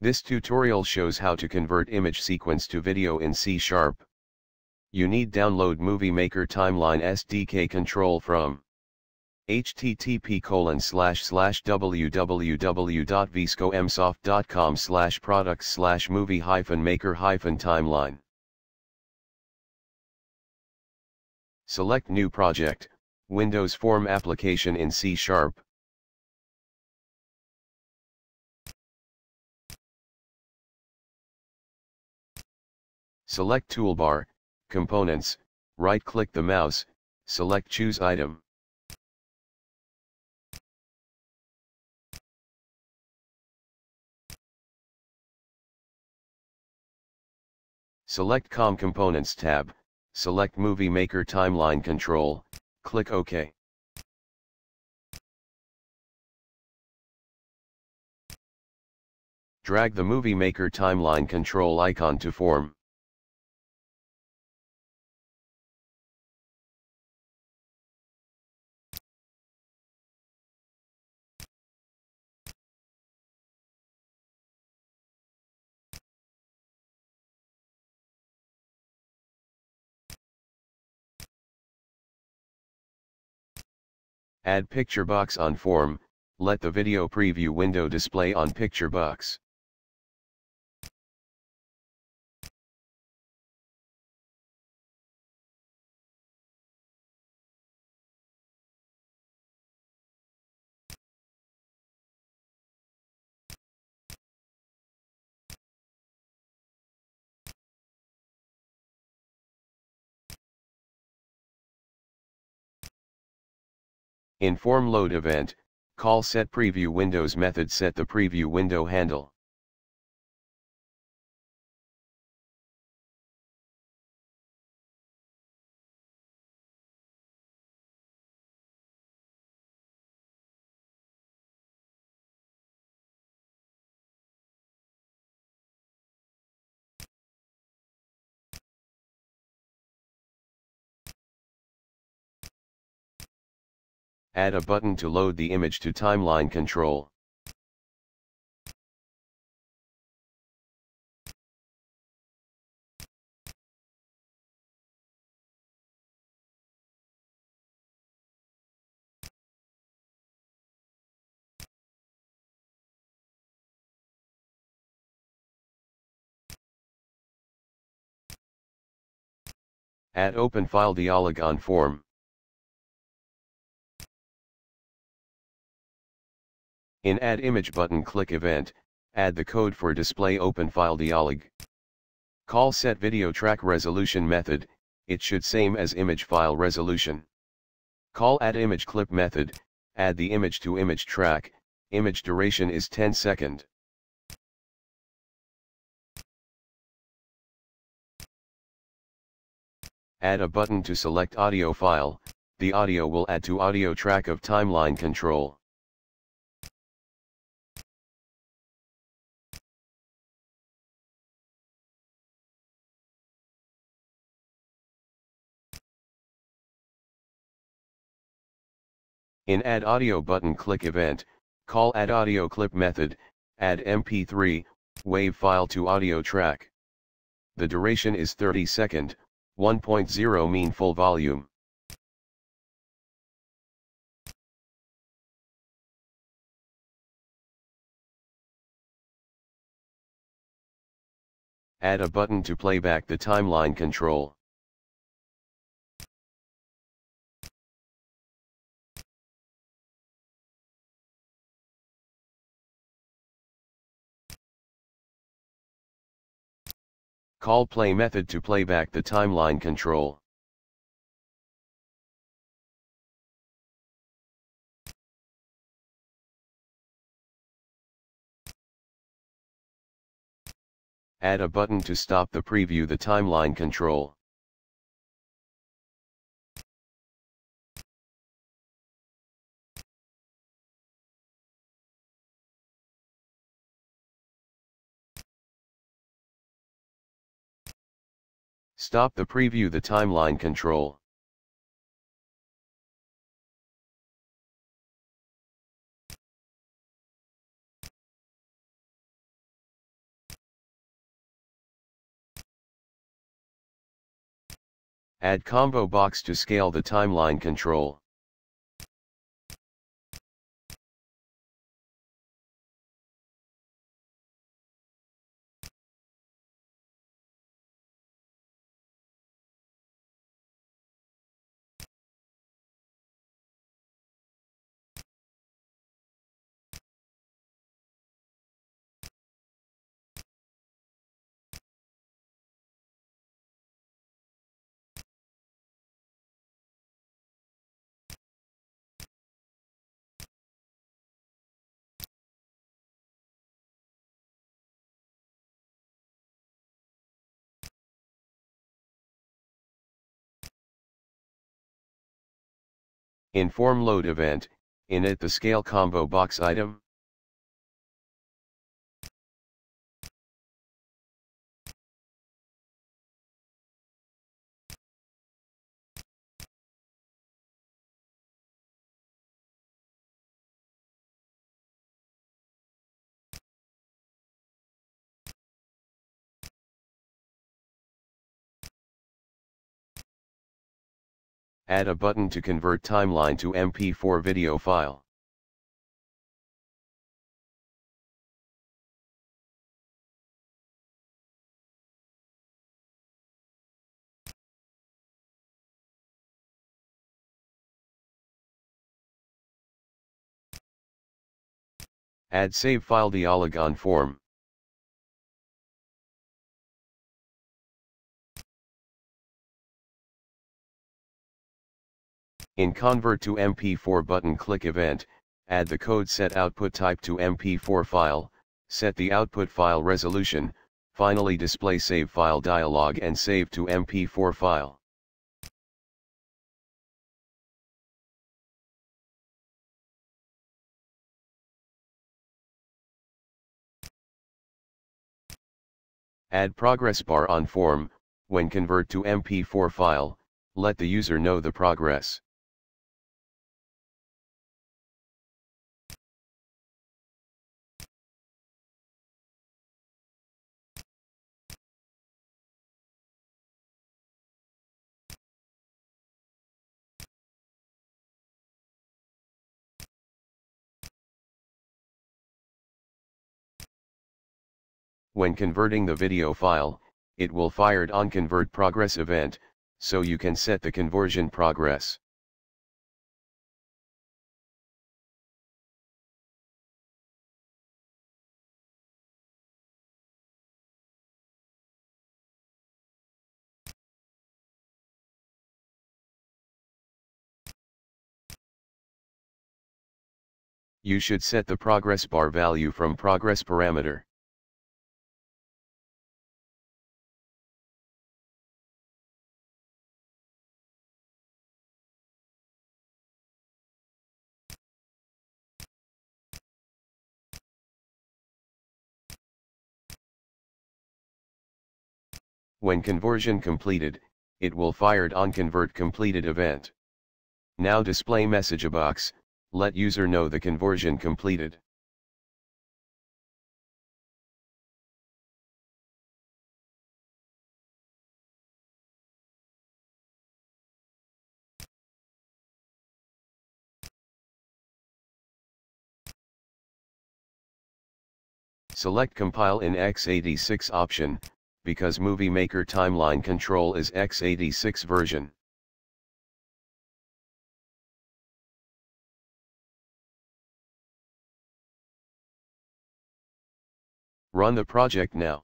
This tutorial shows how to convert image sequence to video in C#. You need download Movie Maker Timeline SDK control from http://www.viscomsoft.com/products/movie-maker-timeline. Select New Project, Windows Form Application in C#. Select Toolbar, Components, right-click the mouse, select Choose Item. Select COM Components tab, select Movie Maker Timeline Control, click OK. Drag the Movie Maker Timeline Control icon to form. Add PictureBox on form, let the video preview window display on PictureBox. In form load event, call setPreviewWindows method set the preview window handle. Add a button to load the image to timeline control. Add open file dialog on form. In Add Image button click Event, add the code for Display Open File dialog. Call Set Video Track Resolution method, it should same as Image File Resolution. Call Add Image Clip method, add the image to image track, image duration is 10 second. Add a button to select audio file, the audio will add to audio track of timeline control. In Add Audio button click Event, call Add Audio Clip method, add MP3, WAV file to audio track. The duration is 30 second, 1.0 mean full volume. Add a button to playback the timeline control. Call play method to playback the timeline control. Add a button to stop the preview the timeline control. Stop the preview the timeline control. Add combo box to scale the timeline control. Inform load event, init the scale combo box item. Add a button to convert timeline to MP4 video file. Add save file dialog on form. In Convert to MP4 button click event, add the code set output type to MP4 file, set the output file resolution, finally display save file dialog and save to MP4 file. Add progress bar on form, when convert to MP4 file, let the user know the progress. When converting the video file, it will fire OnConvertProgress event, so you can set the conversion progress. You should set the progress bar value from progress parameter. When conversion completed, it will fire OnConvert completed event. Now display message box, let user know the conversion completed. Select compile in x86 option, because Movie Maker Timeline Control is x86 version. Run the project now.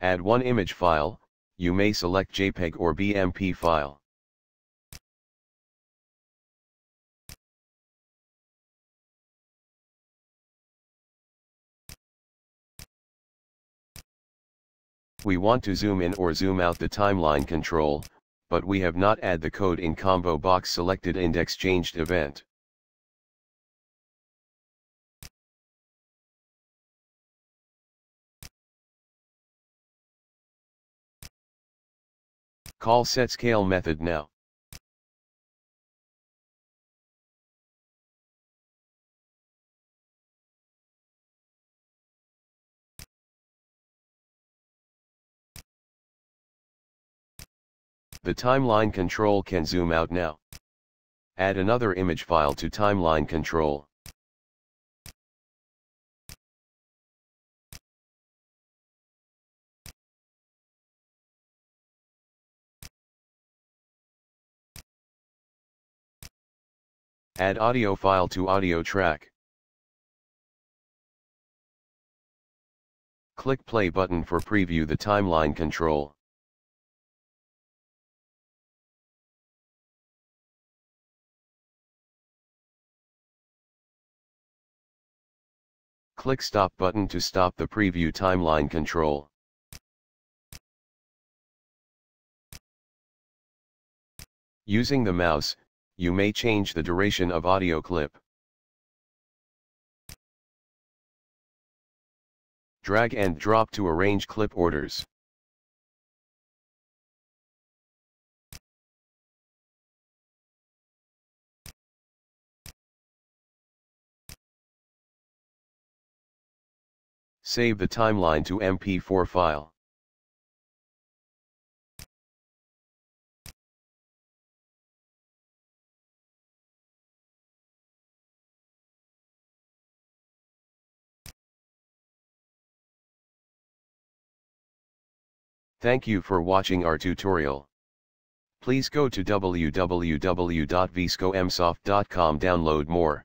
Add one image file, you may select JPEG or BMP file. We want to zoom in or zoom out the timeline control, but we have not added the code in combo box selected index changed event. Call setScale method now. The timeline control can zoom out now. Add another image file to timeline control. Add audio file to audio track. Click play button for preview the timeline control. Click stop button to stop the preview timeline control. Using the mouse, you may change the duration of audio clip. Drag and drop to arrange clip orders. Save the timeline to MP4 file. Thank you for watching our tutorial. Please go to www.viscomsoft.com, download more.